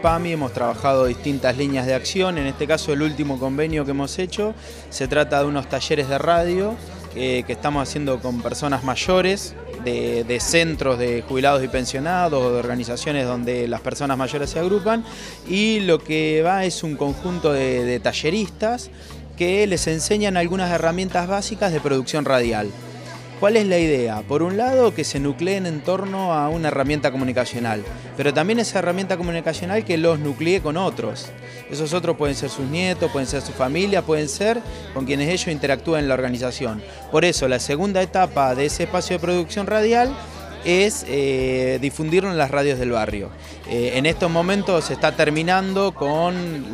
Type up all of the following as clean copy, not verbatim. PAMI hemos trabajado distintas líneas de acción. En este caso, el último convenio que hemos hecho se trata de unos talleres de radio que estamos haciendo con personas mayores de centros de jubilados y pensionados o de organizaciones donde las personas mayores se agrupan, y lo que va es un conjunto de talleristas que les enseñan algunas herramientas básicas de producción radial. ¿Cuál es la idea? Por un lado, que se nucleen en torno a una herramienta comunicacional, pero también esa herramienta comunicacional que los nuclee con otros. Esos otros pueden ser sus nietos, pueden ser su familia, pueden ser con quienes ellos interactúan en la organización. Por eso, la segunda etapa de ese espacio de producción radial es difundirlo en las radios del barrio. En estos momentos se está terminando con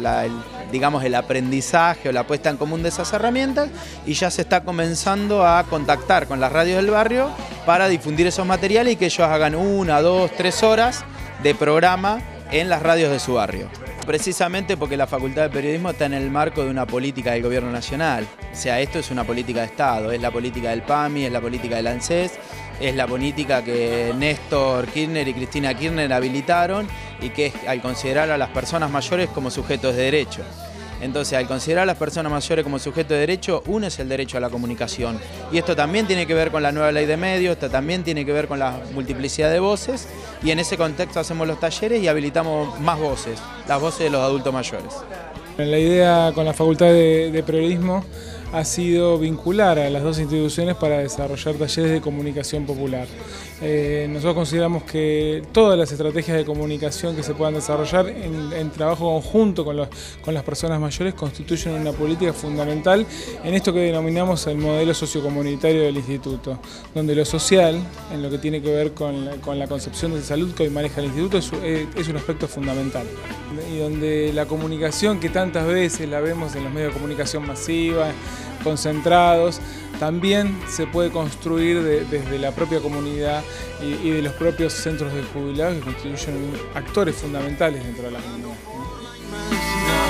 el aprendizaje o la puesta en común de esas herramientas, y ya se está comenzando a contactar con las radios del barrio para difundir esos materiales y que ellos hagan 1, 2, 3 horas de programa en las radios de su barrio. Precisamente porque la Facultad de Periodismo está en el marco de una política del Gobierno Nacional. O sea, esto es una política de Estado, es la política del PAMI, es la política del ANSES, es la política que Néstor Kirchner y Cristina Kirchner habilitaron, y que es al considerar a las personas mayores como sujetos de derecho. Entonces, al considerar a las personas mayores como sujetos de derecho, uno es el derecho a la comunicación. Y esto también tiene que ver con la nueva ley de medios, esto también tiene que ver con la multiplicidad de voces, y en ese contexto hacemos los talleres y habilitamos más voces, las voces de los adultos mayores. La idea con la Facultad de Periodismo ha sido vincular a las dos instituciones para desarrollar talleres de comunicación popular. Nosotros consideramos que todas las estrategias de comunicación que se puedan desarrollar en trabajo conjunto con las personas mayores constituyen una política fundamental en esto que denominamos el modelo sociocomunitario del instituto, donde lo social, en lo que tiene que ver con la concepción de salud que hoy maneja el instituto, es un aspecto fundamental. Y donde la comunicación que tantas veces la vemos en los medios de comunicación masiva, concentrados, también se puede construir desde la propia comunidad y de los propios centros de jubilados, que constituyen actores fundamentales dentro de la comunidad.